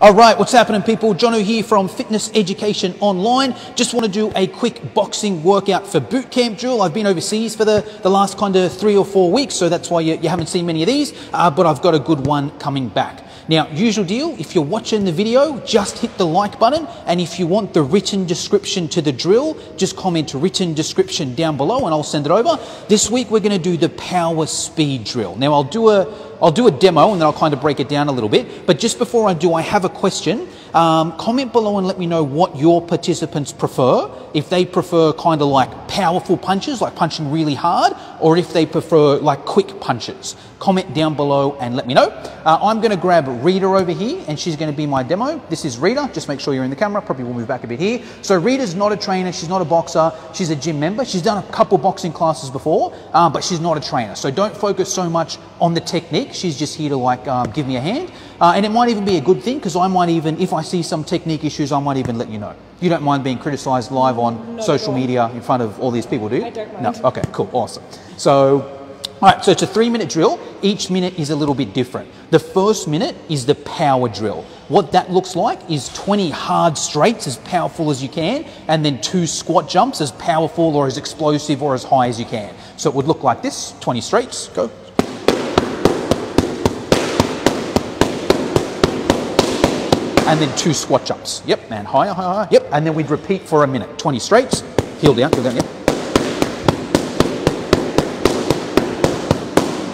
All right, what's happening, people? Jono here from Fitness Education Online. Just want to do a quick boxing workout for boot camp drill. I've been overseas for the last kind of 3 or 4 weeks, so that's why you haven't seen many of these, but I've got a good one coming back. Now, usual deal, if you're watching the video, just hit the like button, and if you want the written description to the drill, just comment written description down below and I'll send it over. This week we're going to do the power speed drill. Now, I'll do a demo and then I'll kind of break it down a little bit. But just before I do, I have a question. Comment below and let me know what your participants prefer. If they prefer kind of like powerful punches, like punching really hard, or if they prefer like quick punches. Comment down below and let me know. I'm going to grab Rita over here and she's going to be my demo. This is Rita. Just make sure you're in the camera. Probably will move back a bit here. So Rita's not a trainer. She's not a boxer. She's a gym member. She's done a couple boxing classes before, but she's not a trainer. So don't focus so much on the technique. She's just here to like give me a hand, and it might even be a good thing because I might even, if I see some technique issues, I might even let you know. You don't mind being criticised live on social media in front of all these people, do you? I don't mind. No. Okay, cool, awesome. So. All right, so it's a 3-minute drill. Each minute is a little bit different. The first minute is the power drill. What that looks like is 20 hard straights as powerful as you can, and then 2 squat jumps as powerful or as explosive or as high as you can. So it would look like this, 20 straights, go. 2 squat jumps. Yep, and higher, higher, higher. Yep, and then we'd repeat for a minute. 20 straights, heel down, yep.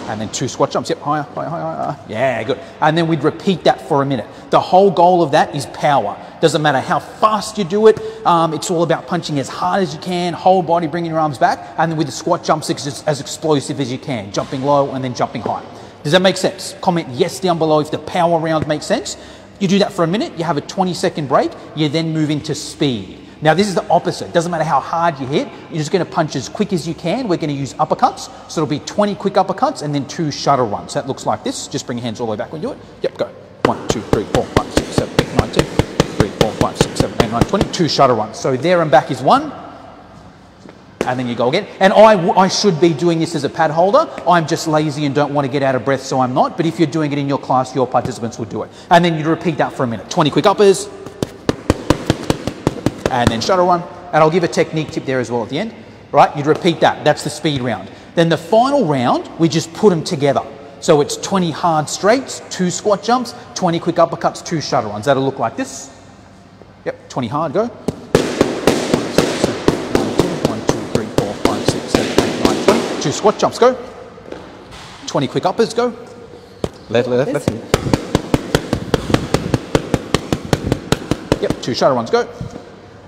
And then 2 squat jumps, yep, higher, higher, higher, higher. Yeah, good. And then we'd repeat that for a minute. The whole goal of that is power. Doesn't matter how fast you do it. It's all about punching as hard as you can, whole body, bringing your arms back, and then with the squat jumps, it's as explosive as you can, jumping low and then jumping high. Does that make sense? Comment yes down below if the power round makes sense. You do that for a minute, you have a 20-second break, you then move into speed. Now this is the opposite, doesn't matter how hard you hit, you're just gonna punch as quick as you can. We're gonna use uppercuts, so it'll be 20 quick uppercuts and then 2 shuttle runs. That looks like this, just bring your hands all the way back when you do it. Yep, go. 1, 2, 3, 4, 5, 6, 7, 8, 9, 10, 3, 4, 5, 6, 7, 8, 9, 20, 2 shuttle runs. So there and back is 1, and then you go again. And I should be doing this as a pad holder. I'm just lazy and don't want to get out of breath, so I'm not. But if you're doing it in your class, your participants will do it. And then you repeat that for a minute. 20 quick uppers, and then shuttle run. And I'll give a technique tip there as well at the end. Right, you'd repeat that. That's the speed round. Then the final round, we just put them together. So it's 20 hard straights, 2 squat jumps, 20 quick uppercuts, 2 shuttle runs. That'll look like this. Yep, 20 hard, go. 2 squat jumps, go. 20 quick uppers, go. Left. Yep, 2 shuttle runs, go.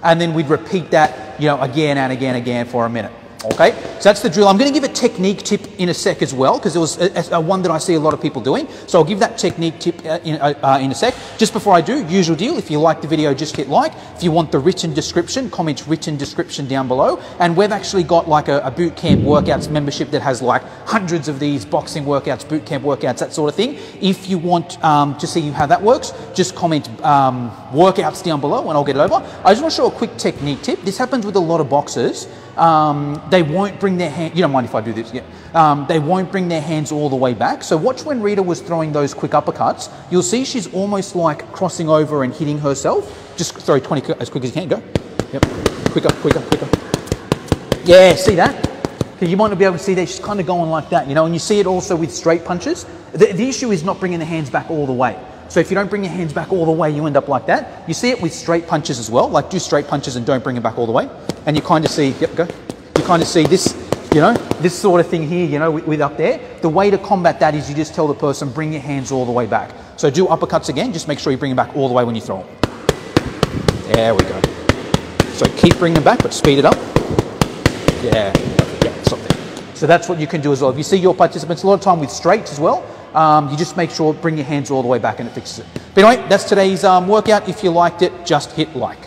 And then we'd repeat that, you know, again and again and again for a minute. Okay, so that's the drill. I'm going to give a technique tip in a sec as well, because it was a one that I see a lot of people doing. So I'll give that technique tip in a sec. Just before I do, usual deal, if you like the video, just hit like. If you want the written description, comment written description down below. And we've actually got like a boot camp workouts membership that has like hundreds of these boxing workouts, boot camp workouts, that sort of thing. If you want to see how that works, just comment workouts down below and I'll get it over. I just want to show a quick technique tip. This happens with a lot of boxers. They won't bring their hand, you don't mind if I do this, yeah. They won't bring their hands all the way back. So watch when Rita was throwing those quick uppercuts, you'll see she's almost like crossing over and hitting herself. Just throw 20 as quick as you can, go. Yep, quicker, quicker, quicker. Yeah, see that? You might not be able to see that, she's kind of going like that, you know, and you see it also with straight punches. The issue is not bringing the hands back all the way. So if you don't bring your hands back all the way, you end up like that. You see it with straight punches as well, like do straight punches and don't bring them back all the way. And you kind of see, yep, go. You kind of see this, you know, this sort of thing here, you know, with up there. The way to combat that is you just tell the person, bring your hands all the way back. So do uppercuts again, just make sure you bring them back all the way when you throw them. There we go. So keep bringing them back, but speed it up. Yeah, yeah, something. So that's what you can do as well. If you see your participants, a lot of time with straights as well, you just make sure, bring your hands all the way back and it fixes it. But anyway, that's today's workout. If you liked it, just hit like.